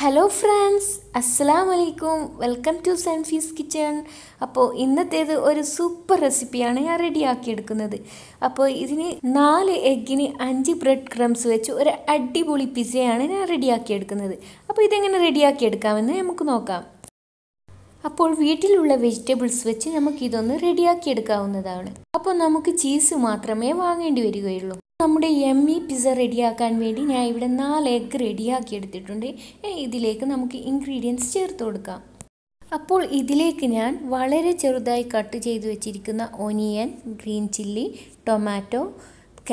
Hello friends, Assalamu alaikum. Welcome to Sanfi's Kitchen. അപ്പോൾ ഇന്നത്തേത് ഒരു super റെസിപ്പിയാണ് ഞാൻ റെഡിയാക്കി എടുക്കുന്നത്. അപ്പോൾ ഇതിനെ 4 എഗ്ഗിനെ 5 ബ്രെഡ് ക്രംസ് വെച്ച് ഒരു അടിപൊളി പിസയാണ് ഞാൻ റെഡിയാക്കി എടുക്കുന്നത്. അപ്പോൾ ഇതെങ്ങനെ റെഡിയാക്കി എടുക്കാമെന്ന് നമുക്ക് നോക്കാം. അപ്പോൾ വീട്ടിലുള്ള വെജിറ്റബിൾസ് വെച്ച് നമുക്ക് ഇതൊന്ന് റെഡിയാക്കി എടുക്കാവുന്നതാണ്. അപ്പോൾ നമുക്ക് ചീസ് മാത്രമേ വാങ്ങേണ്ടി വരികയുള്ളൂ. നമ്മുടെ യമ്മി പിസ്സ റെഡിയാക്കാൻ വേണ്ടി ഞാൻ ഇവിടെ 4 എഗ്ഗ് റെഡിയാക്കി എടുത്തിട്ടുണ്ട്. ഇതിലേക്ക് നമുക്ക് ഇൻഗ്രീഡിയൻസ് ചേർത്ത് കൊടുക്കാം. അപ്പോൾ ഇതിലേക്ക് ഞാൻ വളരെ ചെറുതായി കട്ട് ചെയ്തു വെച്ചിരിക്കുന്ന onion, green chilli, tomato,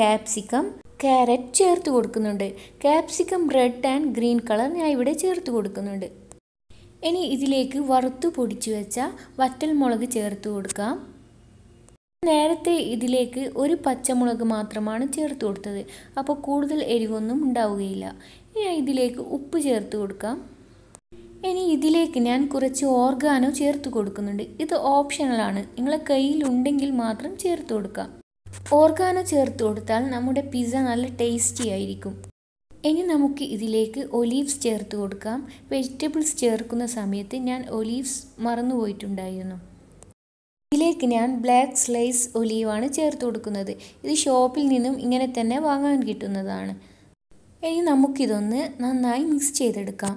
capsicum, carrot ചേർത്ത് കൊടുക്കുന്നുണ്ട്. Capsicum red and green colour ഞാൻ ഇവിടെ ചേർത്ത് കൊടുക്കുന്നുണ്ട്. ഇനി ഇതിലേക്ക് വറുത്ത് പൊടിച്ചു വെച്ച വറ്റൽമുളക് ചേർത്ത് കൊടുക്കാം. നേരത്തെ ഇതിലേക്ക് ഒരു പച്ചമുളക് മാത്രമാണ് ചേർത്ത് കൊടുത്തത്, അപ്പോൾ കൂടുതൽ എരിവൊന്നും ഉണ്ടാവുകയില്ല. ഇനി ഇതിലേക്ക് ഉപ്പ് ചേർത്ത് കൊടുക്കാം. ഇനി ഇതിലേക്ക് ഞാൻ കുറച്ച് ഓർഗാനോ ചേർത്ത് കൊടുക്കുന്നുണ്ട്. ഇത് ഓപ്ഷണലാണ്, നിങ്ങളെ കയ്യിലുണ്ടെങ്കിൽ മാത്രം ചേർത്ത് കൊടുക്കാം. ഓർഗാനോ ചേർത്ത് കൊടുത്താൽ നമ്മുടെ പിസ്സ നല്ല ടേസ്റ്റി ആയിരിക്കും. ഇനി നമുക്ക് ഇതിലേക്ക് ഒലീവ്സ് ചേർത്ത് കൊടുക്കാം. വെജിറ്റബിൾസ് ചേർക്കുന്ന സമയത്ത് ഞാൻ ഒലീവ്സ് മറന്നുപോയിട്ടുണ്ടായിരുന്നു. ഇതിലേക്ക് ഞാൻ ബ്ലാക്ക് സ്ലൈസ് ഒലീവാണ് ചേർത്ത് കൊടുക്കുന്നത്. ഇത് ഷോപ്പിൽ നിന്നും ഇങ്ങനെ തന്നെ വാങ്ങാൻ കിട്ടുന്നതാണ്. ഇനി നമുക്കിതൊന്ന് നന്നായി മിക്സ് ചെയ്തെടുക്കാം.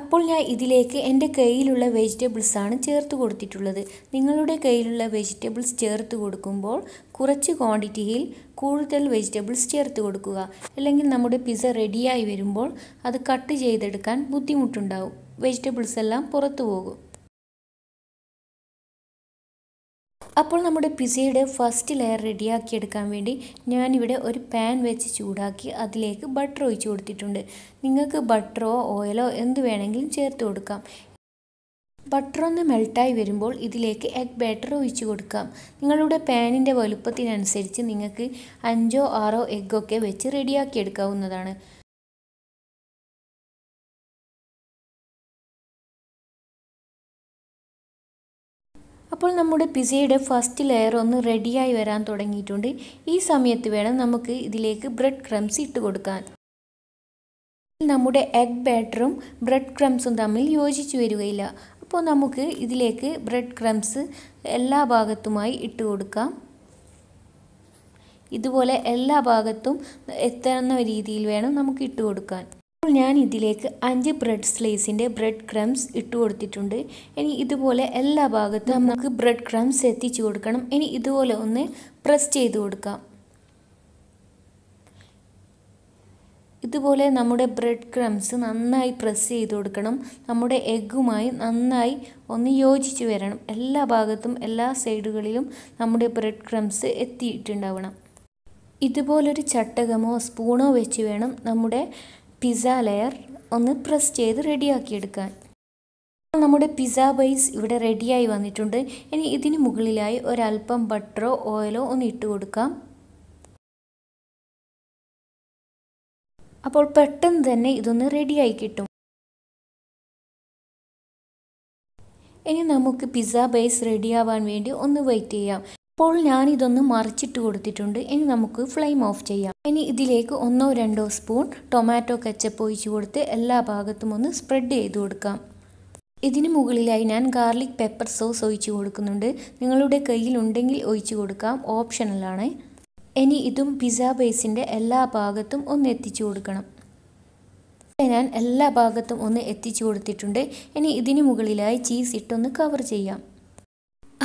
അപ്പോൾ ഞാൻ ഇതിലേക്ക് എൻ്റെ കയ്യിലുള്ള വെജിറ്റബിൾസാണ് ചേർത്ത് കൊടുത്തിട്ടുള്ളത്. നിങ്ങളുടെ കയ്യിലുള്ള വെജിറ്റബിൾസ് ചേർത്ത് കൊടുക്കുമ്പോൾ കുറച്ച് ക്വാണ്ടിറ്റിയിൽ കൂടുതൽ വെജിറ്റബിൾസ് ചേർത്ത് കൊടുക്കുക. അല്ലെങ്കിൽ നമ്മുടെ പിസ്സ റെഡിയായി വരുമ്പോൾ അത് കട്ട് ചെയ്തെടുക്കാൻ ബുദ്ധിമുട്ടുണ്ടാവും, വെജിറ്റബിൾസ് എല്ലാം പുറത്തു പോകും. അപ്പോൾ നമ്മുടെ പിസ്സയുടെ ഫസ്റ്റ് ലെയർ റെഡിയാക്കി എടുക്കാൻ വേണ്ടി ഞാനിവിടെ ഒരു പാൻ വെച്ച് ചൂടാക്കി അതിലേക്ക് ബട്ടർ ഒഴിച്ച് കൊടുത്തിട്ടുണ്ട്. നിങ്ങൾക്ക് ബട്ടറോ ഓയിലോ എന്ത് വേണമെങ്കിലും ചേർത്ത് കൊടുക്കാം. ബട്ടറൊന്ന് മെൽട്ടായി വരുമ്പോൾ ഇതിലേക്ക് എഗ് ബാറ്റർ ഒഴിച്ച് കൊടുക്കാം. നിങ്ങളുടെ പാനിൻ്റെ വലുപ്പത്തിനനുസരിച്ച് നിങ്ങൾക്ക് 5 or 6 എഗ്ഗൊക്കെ വെച്ച് റെഡിയാക്കി എടുക്കാവുന്നതാണ്. അപ്പോൾ നമ്മുടെ പിസ്സയുടെ ഫസ്റ്റ് ലെയർ ഒന്ന് റെഡിയായി വരാൻ തുടങ്ങിയിട്ടുണ്ട്. ഈ സമയത്ത് വേണം നമുക്ക് ഇതിലേക്ക് ബ്രെഡ് ക്രംസ് ഇട്ട് കൊടുക്കാൻ. നമ്മുടെ എഗ് ബാറ്ററും ബ്രെഡ് ക്രംസും തമ്മിൽ യോജിച്ച് വരികയില്ല. അപ്പോൾ നമുക്ക് ഇതിലേക്ക് ബ്രെഡ് ക്രംസ് എല്ലാ ഭാഗത്തുമായി ഇട്ട് കൊടുക്കാം. ഇതുപോലെ എല്ലാ ഭാഗത്തും എത്തുന്ന രീതിയിൽ വേണം നമുക്ക് ഇട്ട് കൊടുക്കാൻ. അപ്പോൾ ഞാൻ ഇതിലേക്ക് 5 ബ്രെഡ് സ്ലൈസിൻ്റെ ബ്രെഡ് ക്രംസ് ഇട്ട് കൊടുത്തിട്ടുണ്ട്. ഇനി ഇതുപോലെ എല്ലാ ഭാഗത്തും നമുക്ക് ബ്രെഡ് ക്രംസ് എത്തിച്ചു കൊടുക്കണം. ഇനി ഇതുപോലെ ഒന്ന് പ്രസ് ചെയ്ത് കൊടുക്കാം. ഇതുപോലെ നമ്മുടെ ബ്രെഡ് ക്രംസ് നന്നായി പ്രസ് ചെയ്ത് കൊടുക്കണം. നമ്മുടെ എഗ്ഗുമായി നന്നായി ഒന്ന് യോജിച്ച് വരണം. എല്ലാ ഭാഗത്തും എല്ലാ സൈഡുകളിലും നമ്മുടെ ബ്രെഡ് ക്രംസ് എത്തിയിട്ടുണ്ടാവണം. ഇതുപോലൊരു ചട്ടകമോ സ്പൂണോ വെച്ച് വേണം നമ്മുടെ പിസ്സ ലെയർ ഒന്ന് പ്രസ് ചെയ്ത് റെഡിയാക്കിയെടുക്കാൻ. നമ്മുടെ പിസ്സ ബൈസ് ഇവിടെ റെഡിയായി വന്നിട്ടുണ്ട്. ഇനി ഇതിന് മുകളിലായി ഒരൽപ്പം ബട്ടറോ ഓയിലോ ഒന്ന് ഇട്ട് കൊടുക്കാം. അപ്പോൾ പെട്ടെന്ന് തന്നെ ഇതൊന്ന് റെഡിയായി കിട്ടും. ഇനി നമുക്ക് പിസ്സ ബൈസ് റെഡിയാവാൻ വേണ്ടി ഒന്ന് വെയിറ്റ് ചെയ്യാം. അപ്പോൾ ഞാനിതൊന്ന് മറിച്ചിട്ട് കൊടുത്തിട്ടുണ്ട്. ഇനി നമുക്ക് ഫ്ലെയിം ഓഫ് ചെയ്യാം. ഇനി ഇതിലേക്ക് 1 or 2 സ്പൂൺ ടൊമാറ്റോ കെച്ചപ്പ് ഒഴിച്ച് കൊടുത്ത് എല്ലാ ഭാഗത്തും ഒന്ന് സ്പ്രെഡ് ചെയ്ത് കൊടുക്കാം. ഇതിന് മുകളിലായി ഞാൻ ഗാർലിക് പെപ്പർ സോസ് ഒഴിച്ച് കൊടുക്കുന്നുണ്ട്. നിങ്ങളുടെ കയ്യിൽ ഉണ്ടെങ്കിൽ ഒഴിച്ച് കൊടുക്കാം, ഓപ്ഷണലാണ്. ഇനി ഇതും പിസ്സ ബേസിൻ്റെ എല്ലാ ഭാഗത്തും ഒന്ന് എത്തിച്ചു കൊടുക്കണം. ഞാൻ എല്ലാ ഭാഗത്തും ഒന്ന് എത്തിച്ചു കൊടുത്തിട്ടുണ്ട്. ഇനി ഇതിന് മുകളിലായി ചീസ് ഇട്ടൊന്ന് കവർ ചെയ്യാം.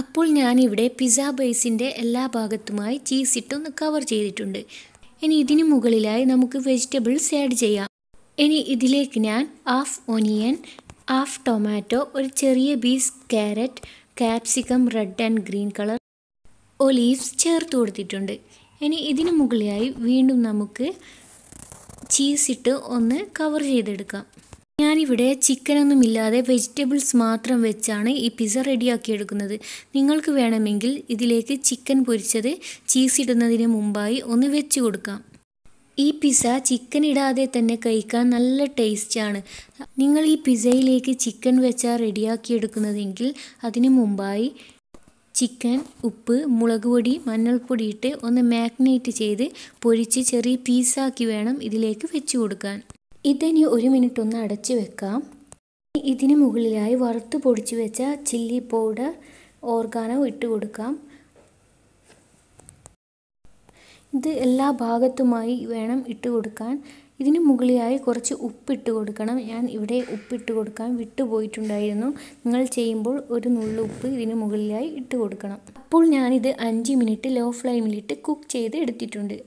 അപ്പോൾ ഞാനിവിടെ പിസ്സ ബേസിൻ്റെ എല്ലാ ഭാഗത്തുമായി ചീസ് ഇട്ടൊന്ന് കവർ ചെയ്തിട്ടുണ്ട്. ഇനി ഇതിന് മുകളിലായി നമുക്ക് വെജിറ്റബിൾസ് ആഡ് ചെയ്യാം. ഇനി ഇതിലേക്ക് ഞാൻ 1/2 ഓനിയൻ, 1/2 ടൊമാറ്റോ, ഒരു ചെറിയ piece carrot, capsicum red and green colour, olives ചേർത്ത് കൊടുത്തിട്ടുണ്ട്. ഇനി ഇതിന് മുകളിലായി വീണ്ടും നമുക്ക് ചീസ് ഇട്ട് ഒന്ന് കവർ ചെയ്തെടുക്കാം. ഞാനിവിടെ ചിക്കനൊന്നുമില്ലാതെ വെജിറ്റബിൾസ് മാത്രം വെച്ചാണ് ഈ പിസ്സ റെഡിയാക്കിയെടുക്കുന്നത്. നിങ്ങൾക്ക് വേണമെങ്കിൽ ഇതിലേക്ക് ചിക്കൻ പൊരിച്ചത് ചീസ് ഇടുന്നതിന് മുമ്പായി ഒന്ന് വെച്ച് കൊടുക്കാം. ഈ പിസ്സ ചിക്കൻ ഇടാതെ തന്നെ കഴിക്കാൻ നല്ല ടേസ്റ്റാണ്. നിങ്ങൾ ഈ പിസ്സയിലേക്ക് ചിക്കൻ വെച്ചാൽ റെഡിയാക്കിയെടുക്കുന്നതെങ്കിൽ അതിന് മുമ്പായി ചിക്കൻ ഉപ്പ്, മുളക് പൊടി, മഞ്ഞൾപ്പൊടി ഇട്ട് ഒന്ന് മാഗ്നേറ്റ് ചെയ്ത് പൊരിച്ച് ചെറിയ പീസാക്കി വേണം ഇതിലേക്ക് വെച്ച് കൊടുക്കാൻ. ഇതിനെ 1 മിനിറ്റ് ഒന്ന് അടച്ചു വെക്കാം. ഇതിന് മുകളിലായി വറുത്ത് പൊടിച്ചു വെച്ച ചില്ലി പൗഡർ ഓർഗാനോ ഇട്ട് കൊടുക്കാം. ഇത് എല്ലാ ഭാഗത്തുമായി വേണം ഇട്ട് കൊടുക്കാൻ. ഇതിന് മുകളിലായി കുറച്ച് ഉപ്പിട്ട് കൊടുക്കണം. ഞാൻ ഇവിടെ ഉപ്പിട്ട് കൊടുക്കാൻ വിട്ടുപോയിട്ടുണ്ടായിരുന്നു. നിങ്ങൾ ചെയ്യുമ്പോൾ ഒരു നുള്ളു ഉപ്പ് ഇതിന് മുകളിലായി ഇട്ട് കൊടുക്കണം. അപ്പോൾ ഞാനിത് 5 മിനിറ്റ് ലോ ഫ്ലെയിമിലിട്ട് കുക്ക് ചെയ്ത് എടുത്തിട്ടുണ്ട്.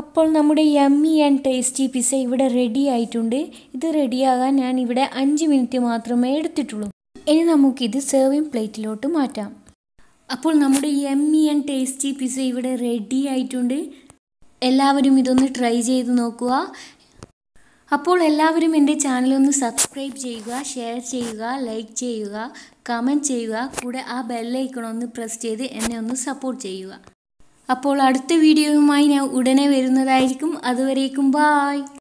അപ്പോൾ നമ്മുടെ യമ്മി ആൻഡ് ടേസ്റ്റി പിസ്സ ഇവിടെ റെഡി ആയിട്ടുണ്ട്. ഇത് റെഡിയാകാൻ ഞാൻ ഇവിടെ 5 മിനിറ്റ് മാത്രമേ എടുത്തിട്ടുള്ളൂ. ഇനി നമുക്കിത് സെർവിങ് പ്ലേറ്റിലോട്ട് മാറ്റാം. അപ്പോൾ നമ്മുടെ യമ്മി ആൻഡ് ടേസ്റ്റി പിസ്സ ഇവിടെ റെഡി ആയിട്ടുണ്ട്. എല്ലാവരും ഇതൊന്ന് ട്രൈ ചെയ്ത് നോക്കുക. അപ്പോൾ എല്ലാവരും എൻ്റെ ചാനലൊന്ന് സബ്സ്ക്രൈബ് ചെയ്യുക, ഷെയർ ചെയ്യുക, ലൈക്ക് ചെയ്യുക, കമൻറ്റ് ചെയ്യുക, കൂടെ ആ ബെല്ലൈക്കണൊന്ന് പ്രസ് ചെയ്ത് എന്നെ ഒന്ന് സപ്പോർട്ട് ചെയ്യുക. അപ്പോൾ അടുത്ത വീഡിയോയുമായി ഞാൻ ഉടനെ വരുന്നതായിരിക്കും. അതുവരേക്കും ബായ്.